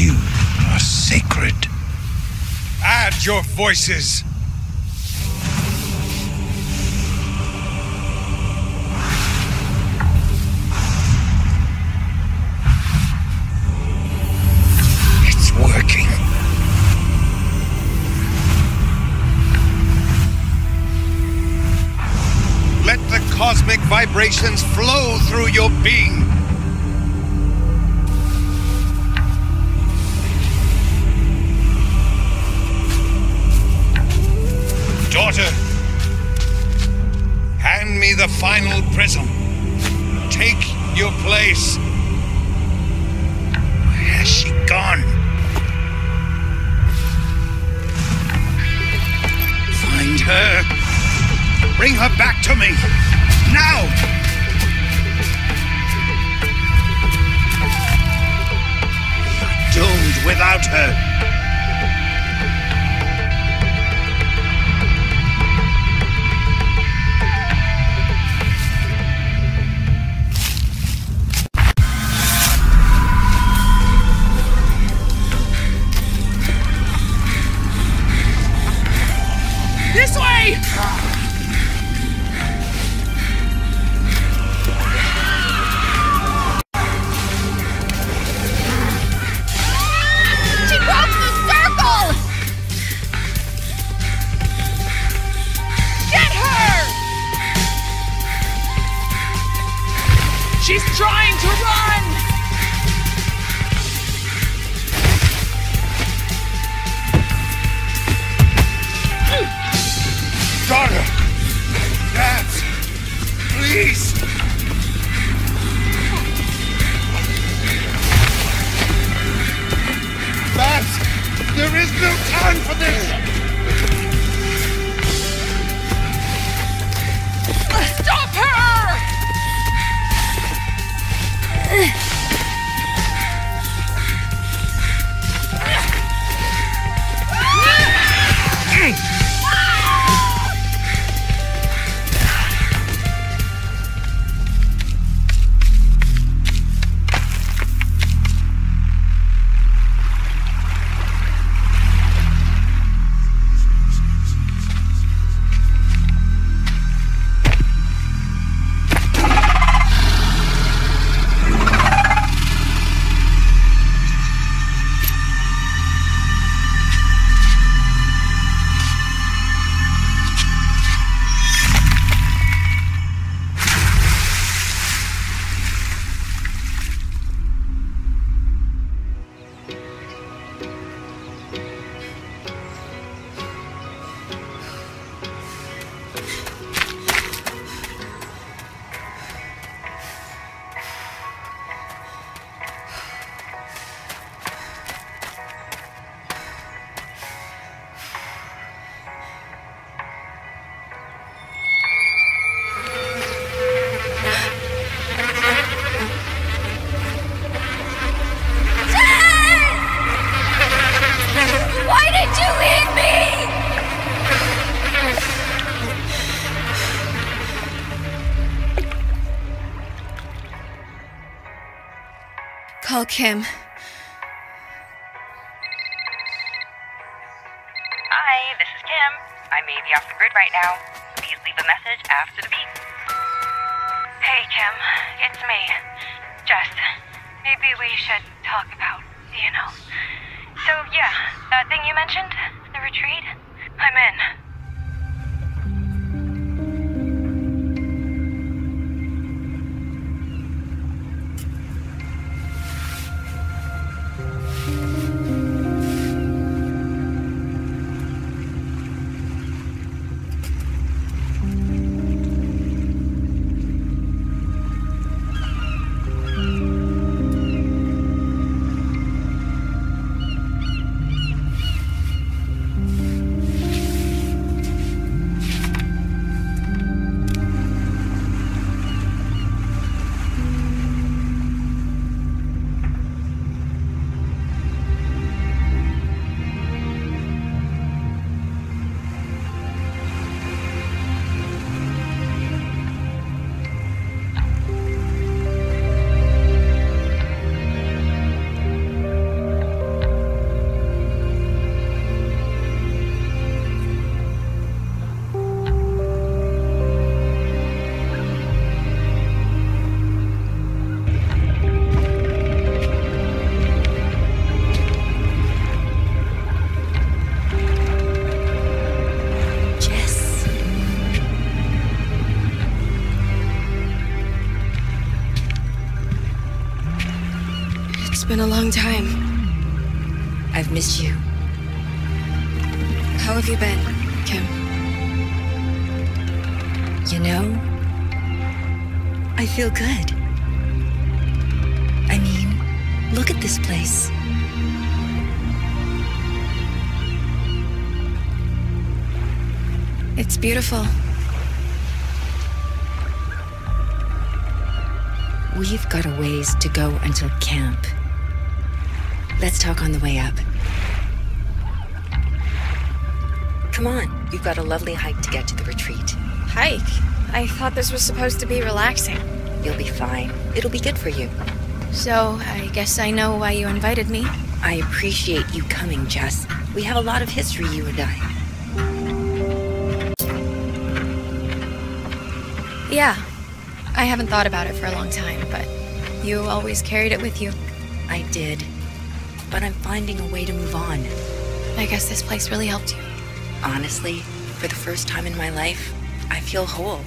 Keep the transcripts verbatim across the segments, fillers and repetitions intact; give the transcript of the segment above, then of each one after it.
you are sacred. Add your voices. It's working. Let the cosmic vibrations flow through your being. Daughter, hand me the final prism. Take your place. Where has she gone? Find her. Bring her back to me. Now! You're doomed without her. Kim. Hi, this is Kim. I may be off the grid right now. Please leave a message after the beep. Hey, Kim. It's me. Just, maybe we should talk about, you know. So, yeah, that thing you mentioned, the retreat, I'm in. It's been a long time. I've missed you. How have you been, Kim? You know, I feel good. I mean, look at this place. It's beautiful. We've got a ways to go until camp. Let's talk on the way up. Come on, you've got a lovely hike to get to the retreat. Hike? I thought this was supposed to be relaxing. You'll be fine. It'll be good for you. So, I guess I know why you invited me. I appreciate you coming, Jess. We have a lot of history, you and I. Yeah. I haven't thought about it for a long time, but you always carried it with you. I did, but I'm finding a way to move on. I guess this place really helped you. Honestly, for the first time in my life, I feel whole.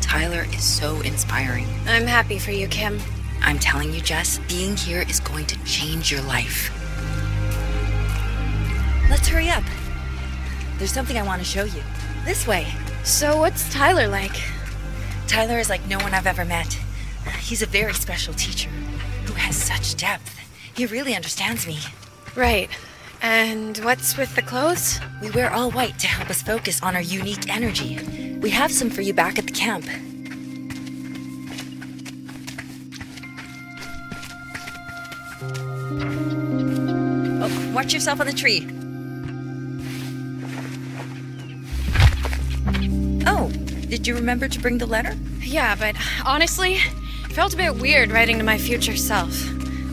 Tyler is so inspiring. I'm happy for you, Kim. I'm telling you, Jess, being here is going to change your life. Let's hurry up. There's something I want to show you. This way. So what's Tyler like? Tyler is like no one I've ever met. He's a very special teacher who has such depth. He really understands me. Right. And what's with the clothes? We wear all white to help us focus on our unique energy. We have some for you back at the camp. Oh, watch yourself on the tree. Oh. Did you remember to bring the letter? Yeah, but honestly, it felt a bit weird writing to my future self.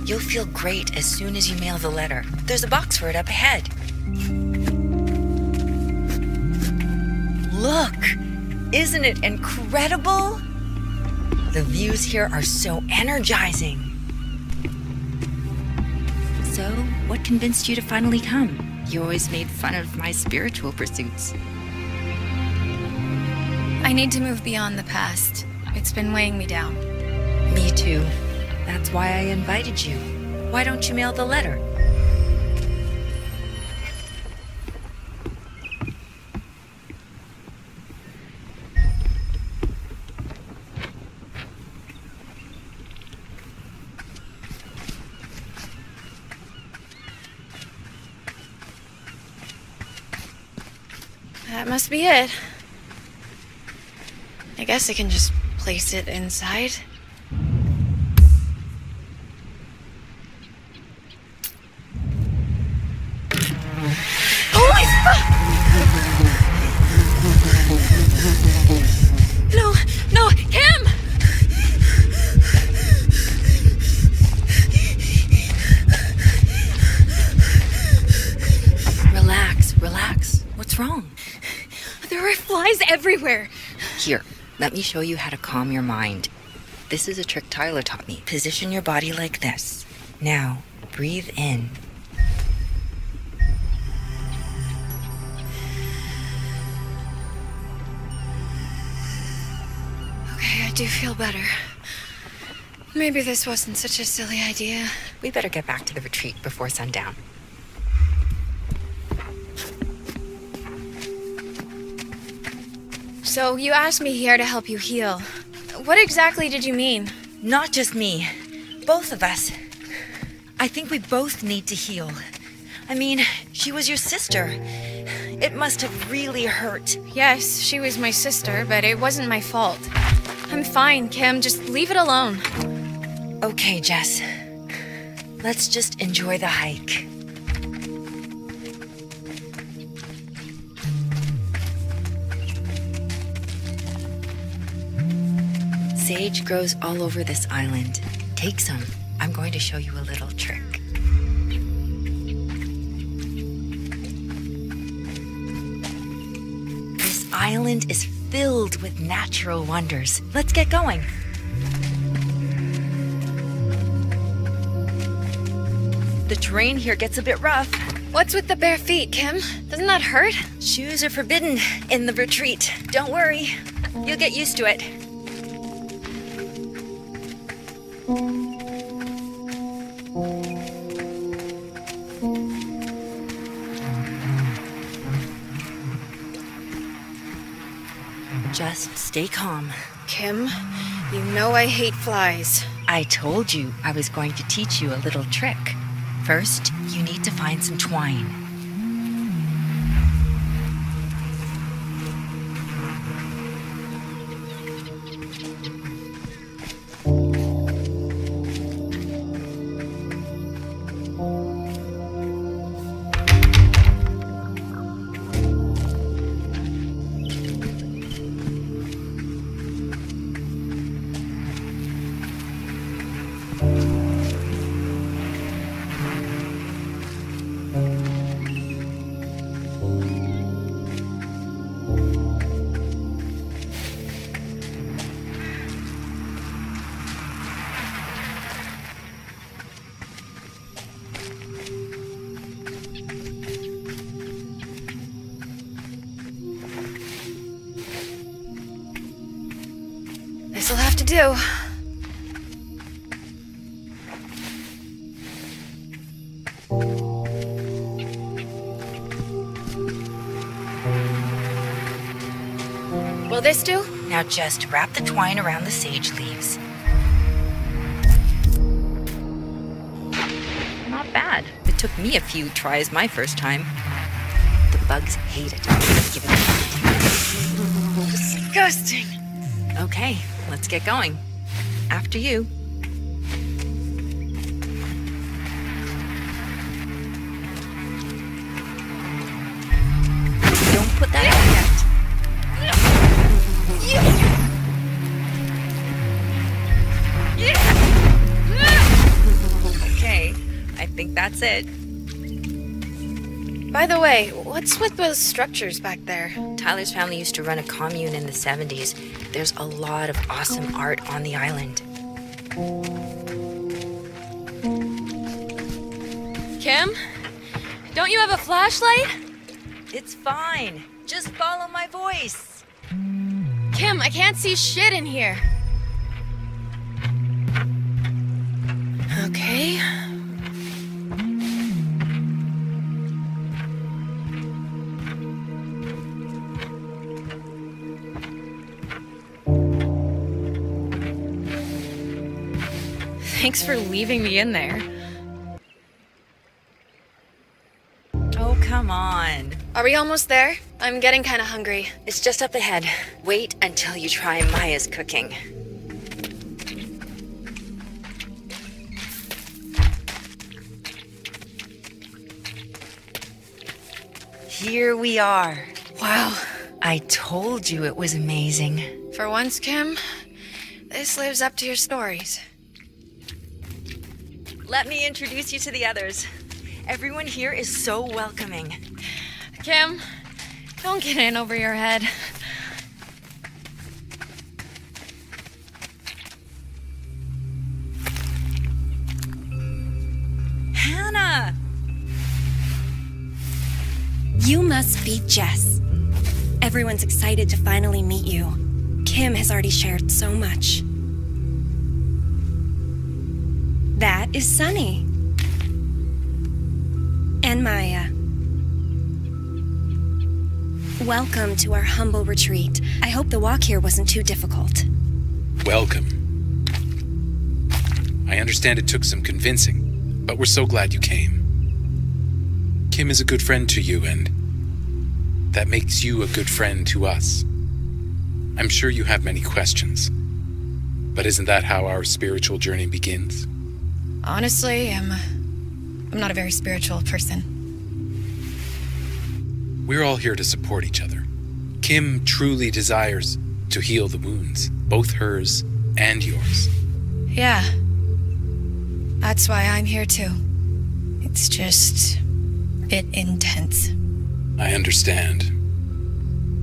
You'll feel great as soon as you mail the letter. There's a box for it up ahead. Look! Isn't it incredible? The views here are so energizing. So, what convinced you to finally come? You always made fun of my spiritual pursuits. I need to move beyond the past. It's been weighing me down. Me too. That's why I invited you. Why don't you mail the letter? That must be it. I guess I can just place it inside. Holy fuck! No, no, Kim! Relax, relax. What's wrong? There are flies everywhere. Here. Let me show you how to calm your mind. This is a trick Tyler taught me. Position your body like this. Now, breathe in. Okay, I do feel better. Maybe this wasn't such a silly idea. We better get back to the retreat before sundown. So, you asked me here to help you heal. What exactly did you mean? Not just me. Both of us. I think we both need to heal. I mean, she was your sister. It must have really hurt. Yes, she was my sister, but it wasn't my fault. I'm fine, Kim. Just leave it alone. Okay, Jess. Let's just enjoy the hike. Sage grows all over this island. Take some. I'm going to show you a little trick. This island is filled with natural wonders. Let's get going. The terrain here gets a bit rough. What's with the bare feet, Kim? Doesn't that hurt? Shoes are forbidden in the retreat. Don't worry. You'll get used to it. Thank you. Just stay calm. Kim, you know I hate flies. I told you I was going to teach you a little trick. First, you need to find some twine. This'll have to do. Will this do? Now just wrap the twine around the sage leaves. Not bad. It took me a few tries my first time. The bugs hate it. Give it. Disgusting. Okay. Let's get going. After you. Don't put that out yet. Okay, I think that's it. By the way, what's with those structures back there? Tyler's family used to run a commune in the seventies. There's a lot of awesome art on the island. Kim? Don't you have a flashlight? It's fine. Just follow my voice. Kim, I can't see shit in here. Okay. Thanks for leaving me in there. Oh, come on. Are we almost there? I'm getting kind of hungry. It's just up ahead. Wait until you try Maya's cooking. Here we are. Wow. I told you it was amazing. For once, Kim, this lives up to your stories. Let me introduce you to the others. Everyone here is so welcoming. Kim, don't get in over your head. Hannah! You must be Jess. Everyone's excited to finally meet you. Kim has already shared so much. That is Sunny. And Maya. Welcome to our humble retreat. I hope the walk here wasn't too difficult. Welcome. I understand it took some convincing, but we're so glad you came. Kim is a good friend to you, and that makes you a good friend to us. I'm sure you have many questions, but isn't that how our spiritual journey begins? Honestly, I'm, I'm not a very spiritual person. We're all here to support each other. Kim truly desires to heal the wounds, both hers and yours. Yeah. That's why I'm here too. It's just a bit intense. I understand.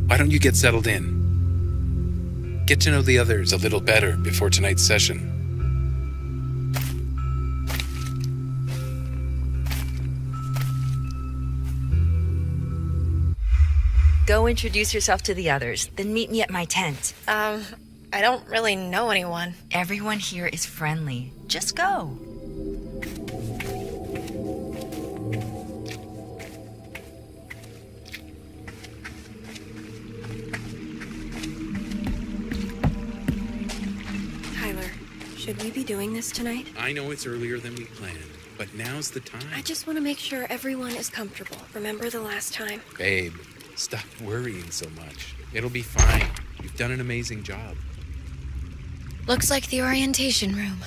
Why don't you get settled in? Get to know the others a little better before tonight's session. Go introduce yourself to the others, then meet me at my tent. Um, I don't really know anyone. Everyone here is friendly. Just go. Should we be doing this tonight? I know it's earlier than we planned, but now's the time. I just want to make sure everyone is comfortable. Remember the last time? Babe, stop worrying so much. It'll be fine. You've done an amazing job. Looks like the orientation room.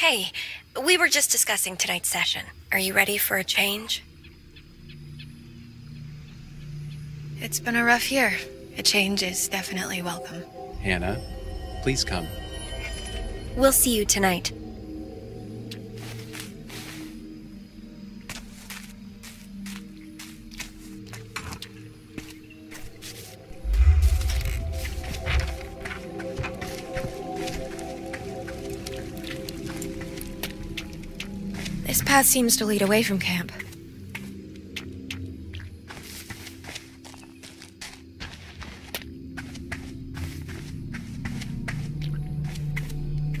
Hey, we were just discussing tonight's session. Are you ready for a change? It's been a rough year. A change is definitely welcome. Hannah, please come. We'll see you tonight. This path seems to lead away from camp.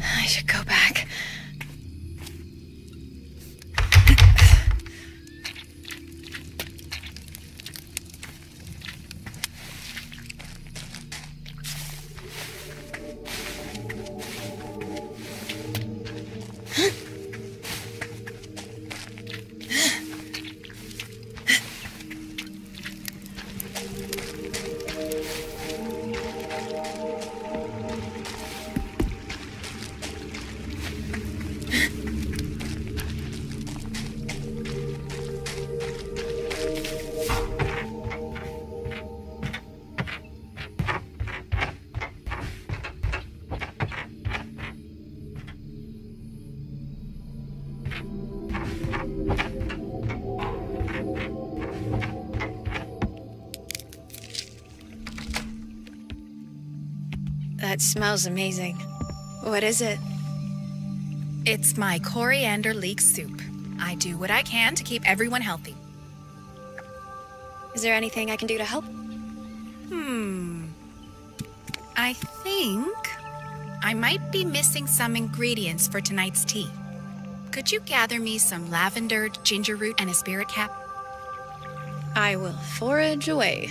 I should go back. That smells amazing. What is it? It's my coriander leek soup. I do what I can to keep everyone healthy. Is there anything I can do to help? Hmm. I think I might be missing some ingredients for tonight's tea. Could you gather me some lavender, ginger root, and a spirit cap? I will forage away.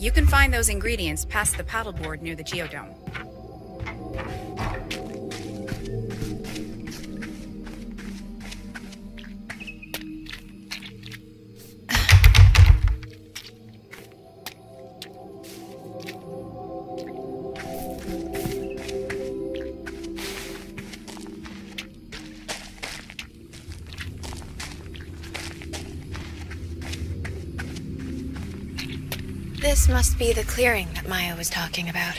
You can find those ingredients past the paddleboard near the geodome. This must be the clearing that Maya was talking about.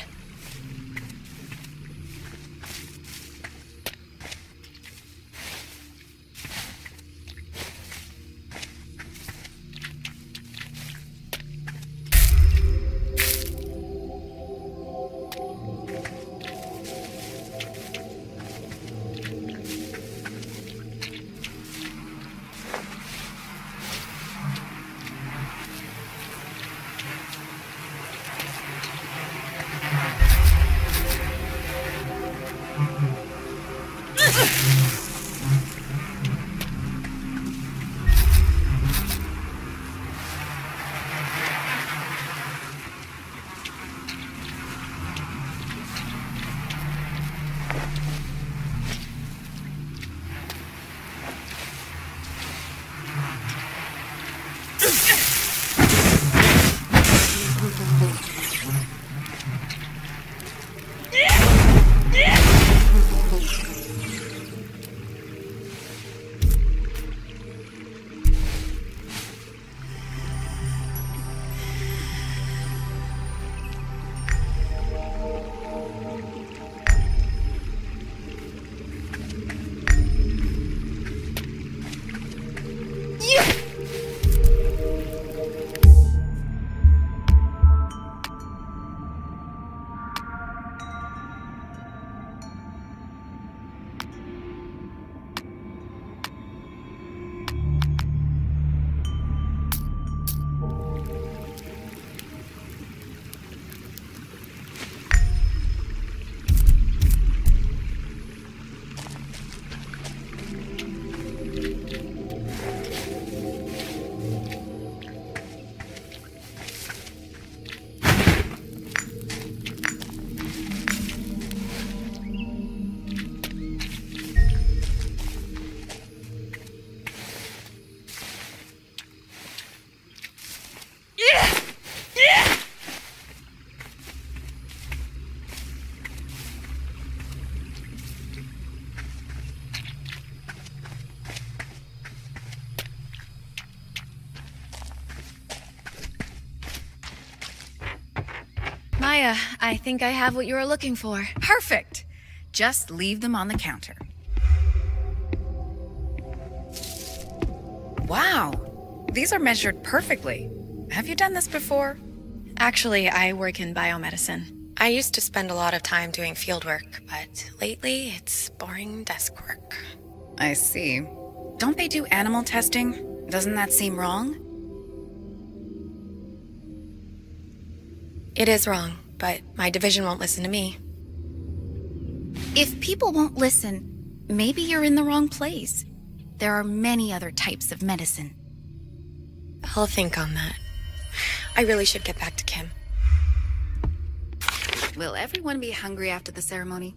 Maya, I think I have what you were looking for. Perfect. Just leave them on the counter. Wow, these are measured perfectly. Have you done this before? Actually, I work in biomedicine. I used to spend a lot of time doing fieldwork, but lately it's boring desk work. I see. Don't they do animal testing? Doesn't that seem wrong? It is wrong, but my division won't listen to me. If people won't listen, maybe you're in the wrong place. There are many other types of medicine. I'll think on that. I really should get back to Kim. Will everyone be hungry after the ceremony?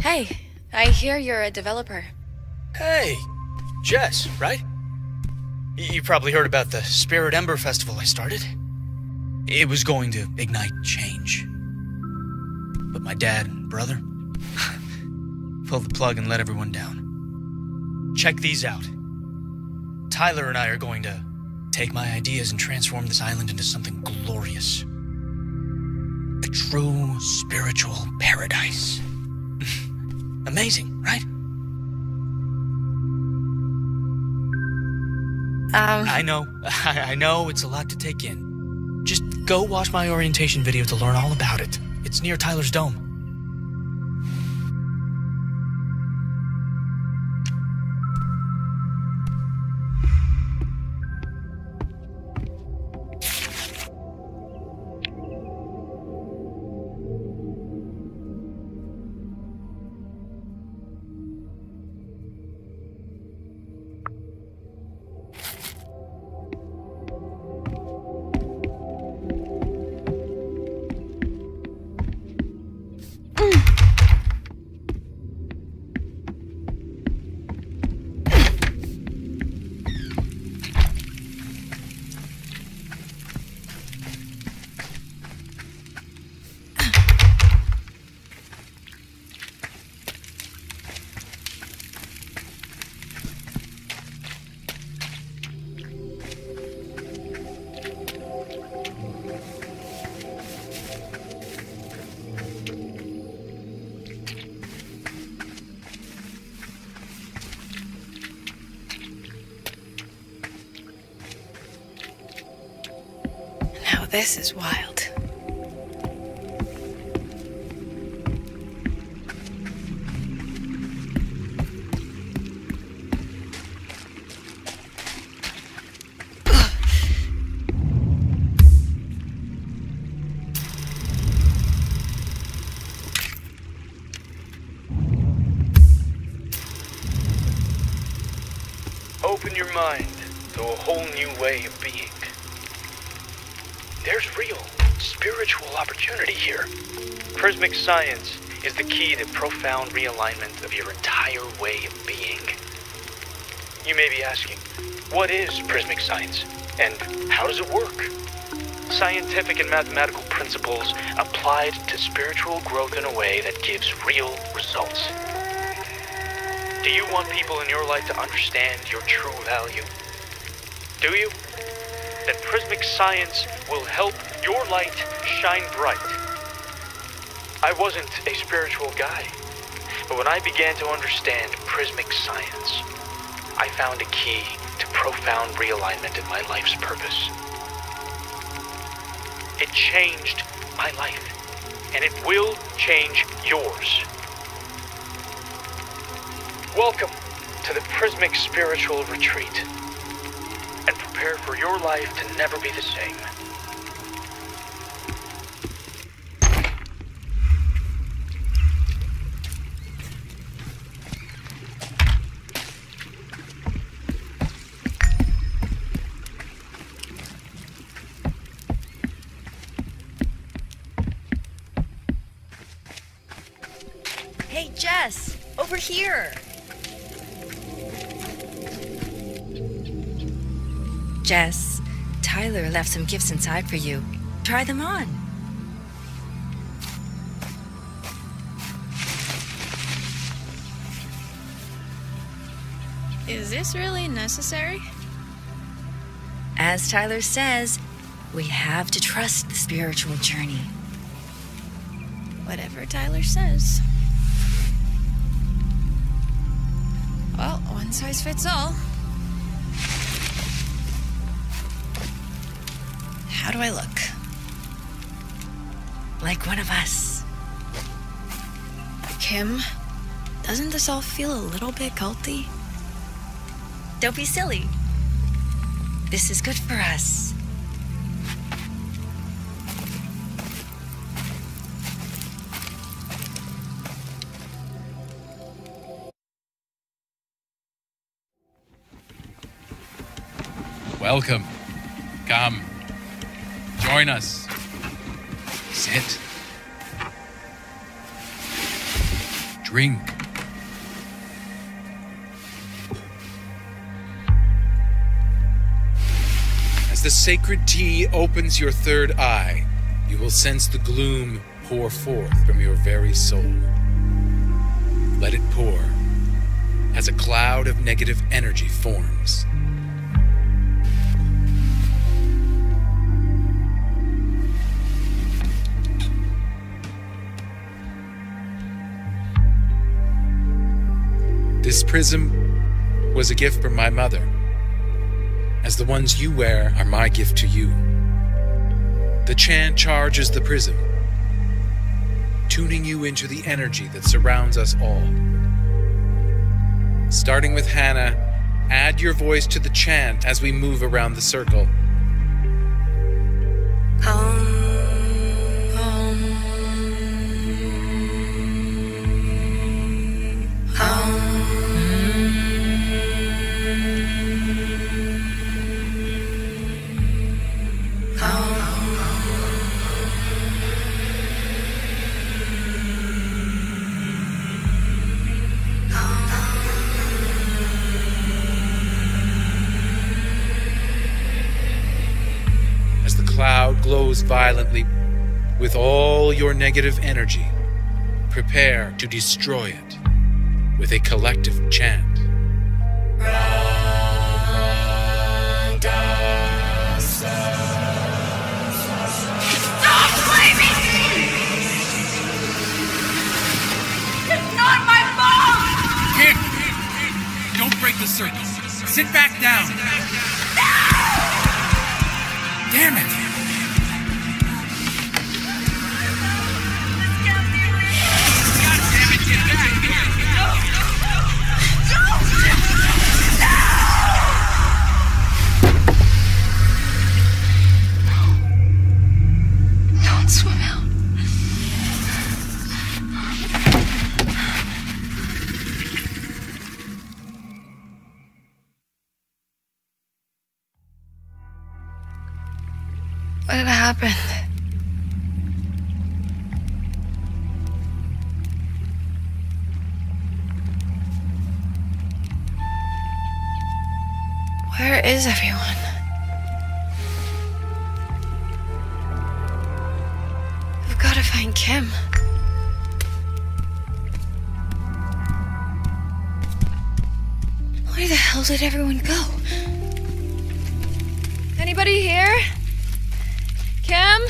Hey, I hear you're a developer. Hey, Jess, right? You probably heard about the Spirit Ember Festival I started. It was going to ignite change. But my dad and brother pulled the plug and let everyone down. Check these out. Tyler and I are going to take my ideas and transform this island into something glorious. A true spiritual paradise. Amazing, right? Um... I know, I know, it's a lot to take in. Just go watch my orientation video to learn all about it. It's near Tyler's dome. This is wild. Open your mind to a whole new way of being. There's real, spiritual opportunity here. Prismatic Science is the key to profound realignment of your entire way of being. You may be asking, what is Prismatic Science, and how does it work? Scientific and mathematical principles applied to spiritual growth in a way that gives real results. Do you want people in your life to understand your true value? Do you? That Prismatic Science will help your light shine bright. I wasn't a spiritual guy, but when I began to understand Prismatic Science, I found a key to profound realignment in my life's purpose. It changed my life, and it will change yours. Welcome to the Prismatic Spiritual Retreat. And prepare for your life to never be the same. over here. Jess, Tyler left some gifts inside for you. Try them on. Is this really necessary? As Tyler says, we have to trust the spiritual journey. Whatever Tyler says. Well, one size fits all. How do I look? Like one of us. Kim, doesn't this all feel a little bit culty? Don't be silly. This is good for us. Welcome. Come. Join us. Sit. Drink. As the sacred tea opens your third eye, you will sense the gloom pour forth from your very soul. Let it pour as a cloud of negative energy forms. This prism was a gift from my mother, as the ones you wear are my gift to you. The chant charges the prism, tuning you into the energy that surrounds us all. Starting with Hannah, add your voice to the chant as we move around the circle. Um. Violently with all your negative energy, prepare to destroy it with a collective chant. Stop blaming me! It's not my fault! Kim! Don't break the circle. Sit back down. No! Damn it! Where is everyone? We've got to find Kim. Where the hell did everyone go? Anybody here? Kim?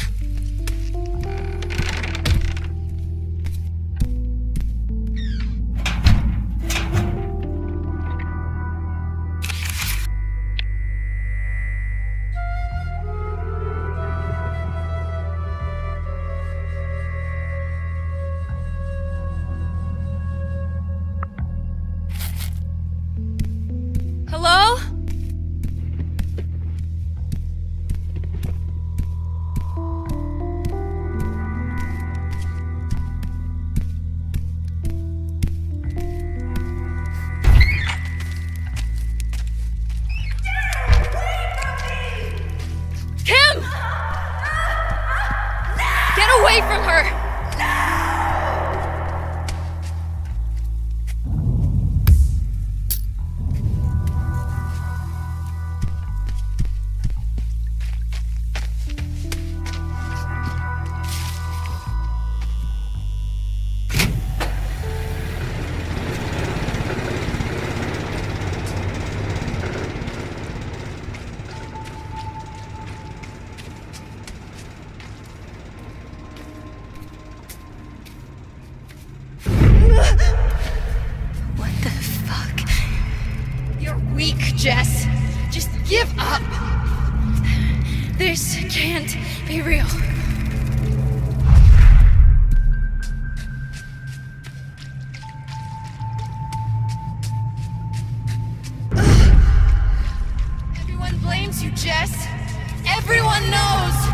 Jess, just give up. This can't be real. Everyone blames you, Jess. Everyone knows.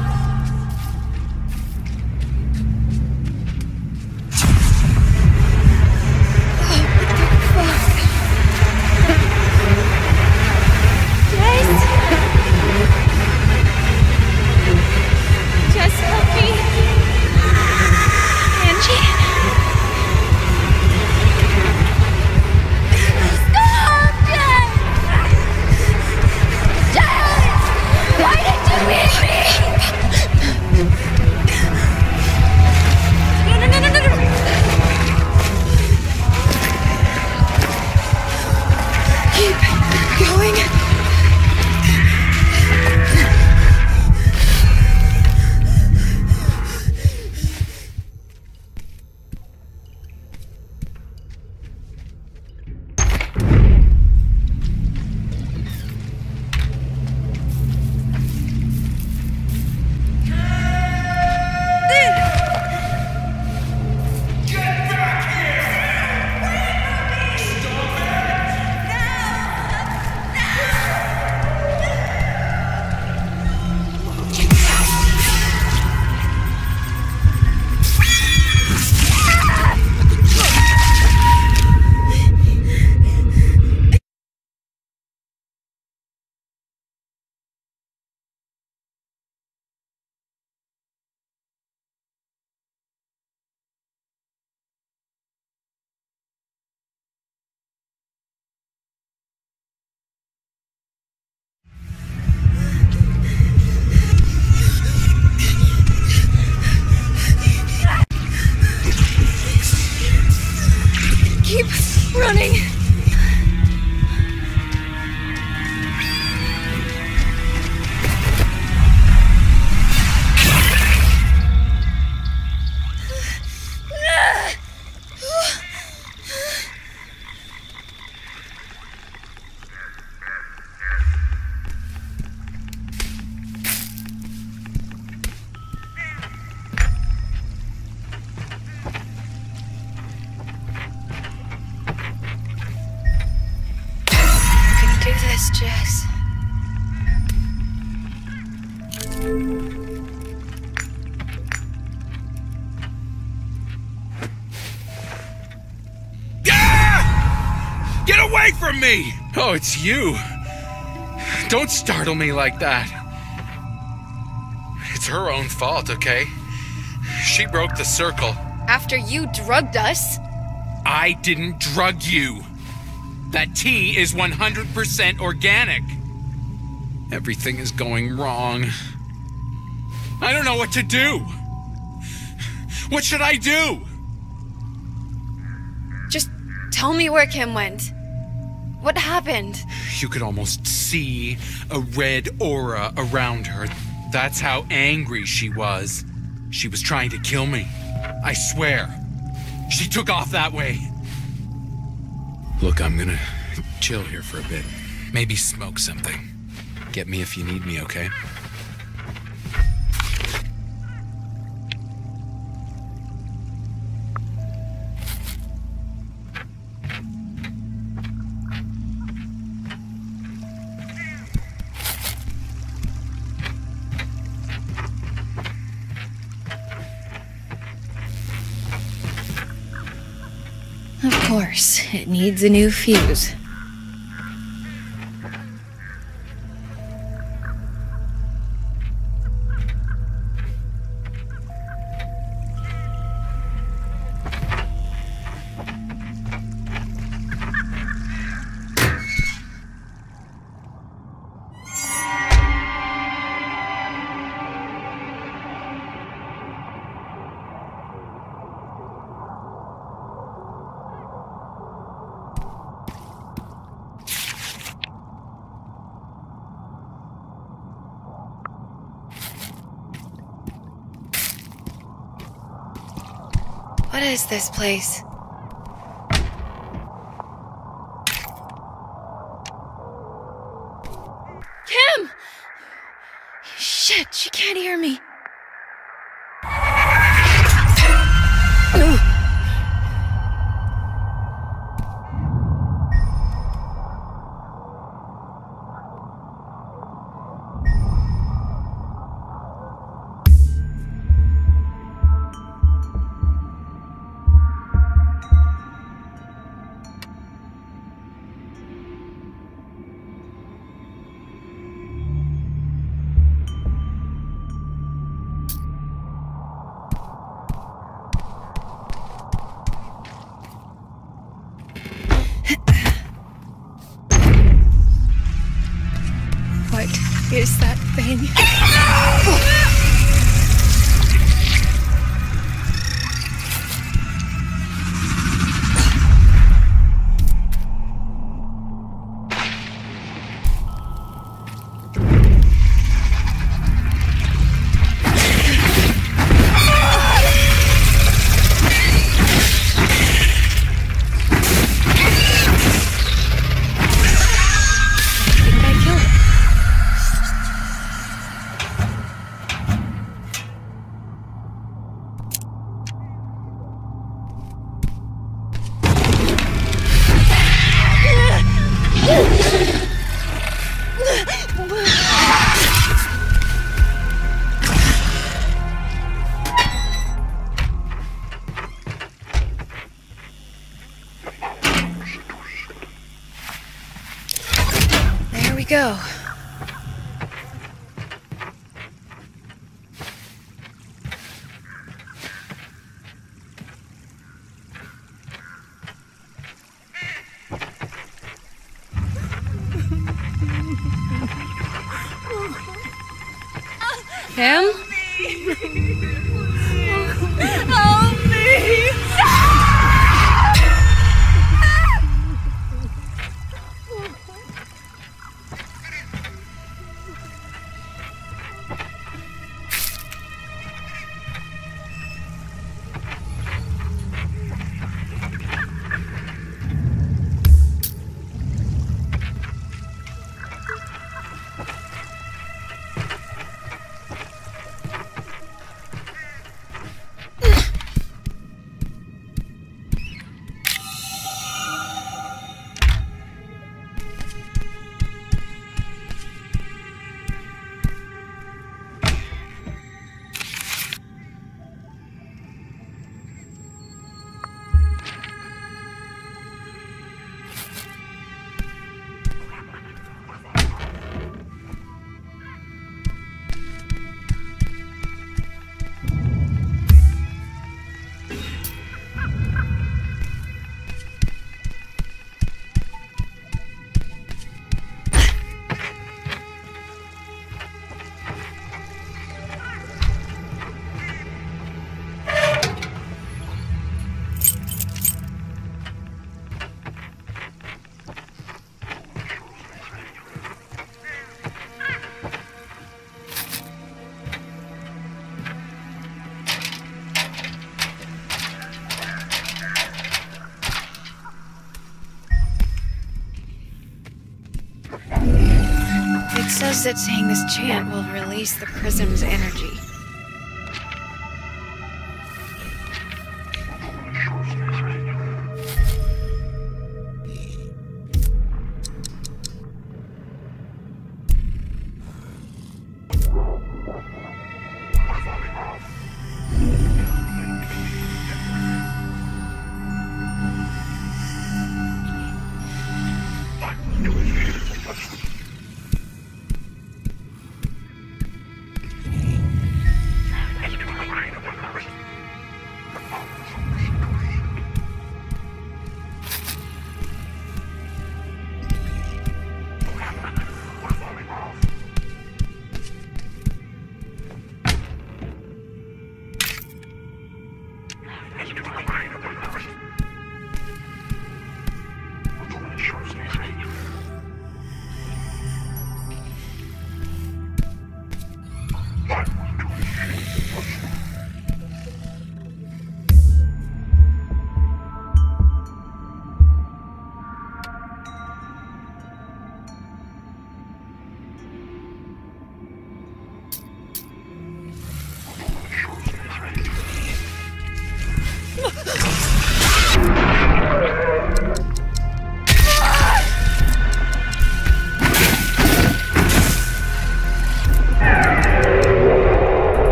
Jess. Ah! Get away from me! Oh, it's you. Don't startle me like that. It's her own fault, okay? She broke the circle. After you drugged us? I didn't drug you. That tea is one hundred percent organic. Everything is going wrong. I don't know what to do. What should I do? Just tell me where Kim went. What happened? You could almost see a red aura around her. That's how angry she was. She was trying to kill me. I swear. She took off that way. Look, I'm gonna chill here for a bit. Maybe smoke something. Get me if you need me, okay? Of course, it needs a new fuse. What is this place? Shit, she can't hear me. Is that thing? Go. Him? Says that saying this chant will release the prism's energy.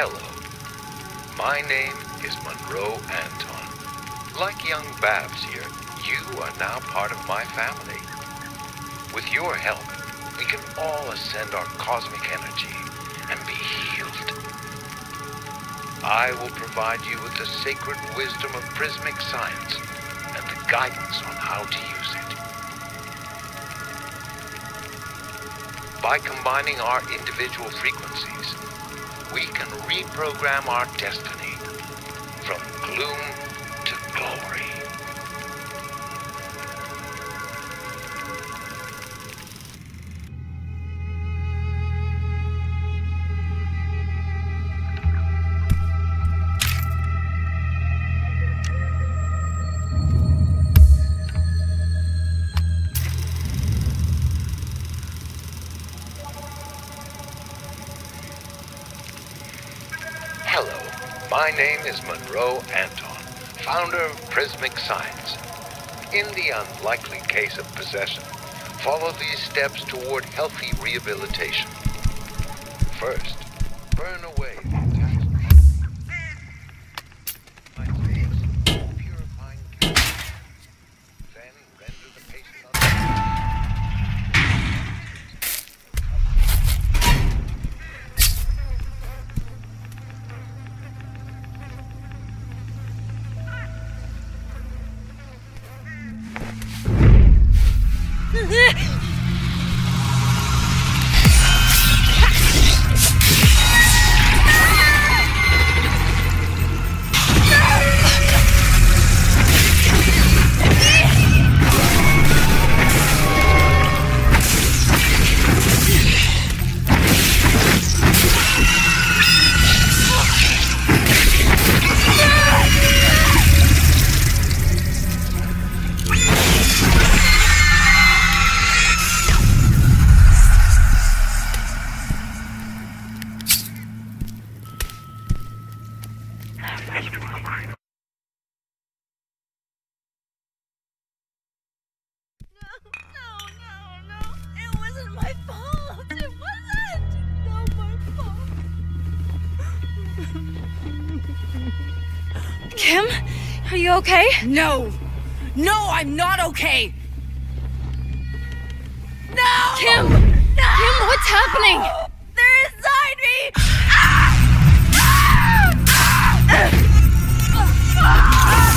Hello. My name is Monroe Anton. Like young Babs here, you are now part of my family. With your help, we can all ascend our cosmic energy and be healed. I will provide you with the sacred wisdom of Prismatic Science and the guidance on how to use it. By combining our individual frequencies, we can reprogram our destiny from gloom to glory. My name is Monroe Anton, founder of Prismatic Science. In the unlikely case of possession, follow these steps toward healthy rehabilitation. First, burn away the attached products by purifying chemicals. Then render the patient Kim? Are you okay? No! No, I'm not okay! No! Kim! No! Kim, what's happening? They're inside me! Ah! Ah! Ah! Ah! Ah!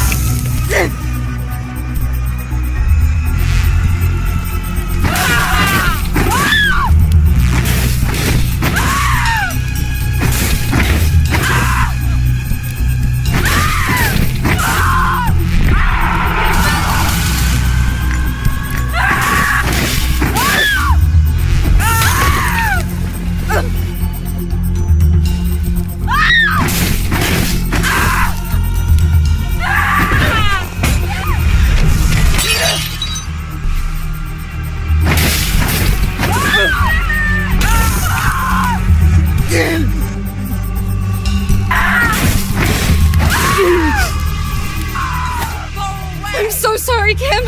Sorry, Kim.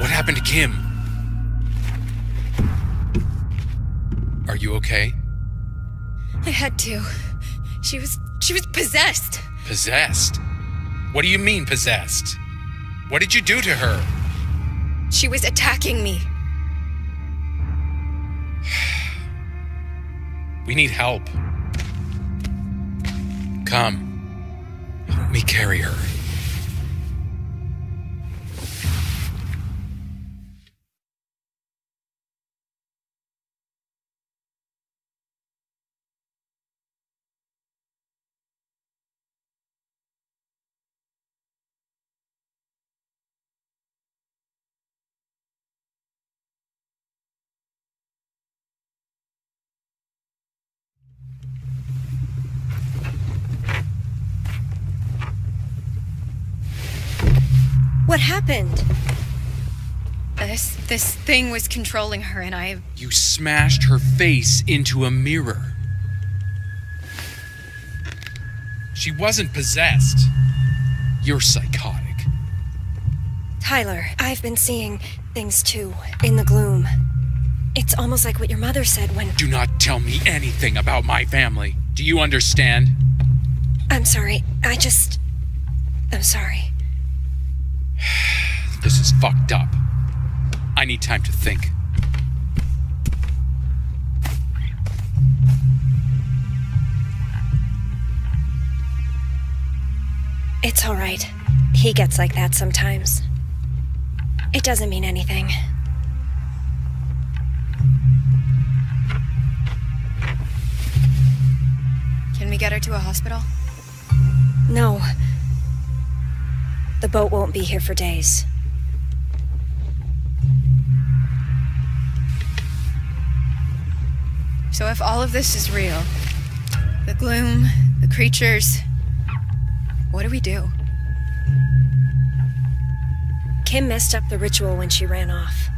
What happened to Kim? Are you okay? I had to. She was... she was possessed. Possessed? What do you mean, possessed? What did you do to her? She was attacking me. We need help. Come, help me carry her. What happened? This... this thing was controlling her and I... You smashed her face into a mirror. She wasn't possessed. You're psychotic. Tyler, I've been seeing things too, in the gloom. It's almost like what your mother said when— Do not tell me anything about my family. Do you understand? I'm sorry. I just... I'm sorry. This is fucked up. I need time to think. It's all right. He gets like that sometimes. It doesn't mean anything. Can we get her to a hospital? No. The boat won't be here for days. So if all of this is real, the gloom, the creatures, what do we do? Kim messed up the ritual when she ran off.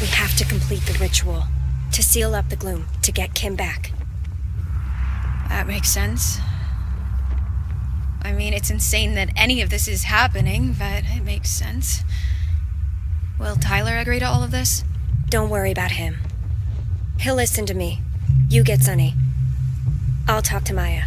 We have to complete the ritual, to seal up the gloom, to get Kim back. That makes sense. I mean, it's insane that any of this is happening, but it makes sense. Will Tyler agree to all of this? Don't worry about him. He'll listen to me. You get Sunny. I'll talk to Maya.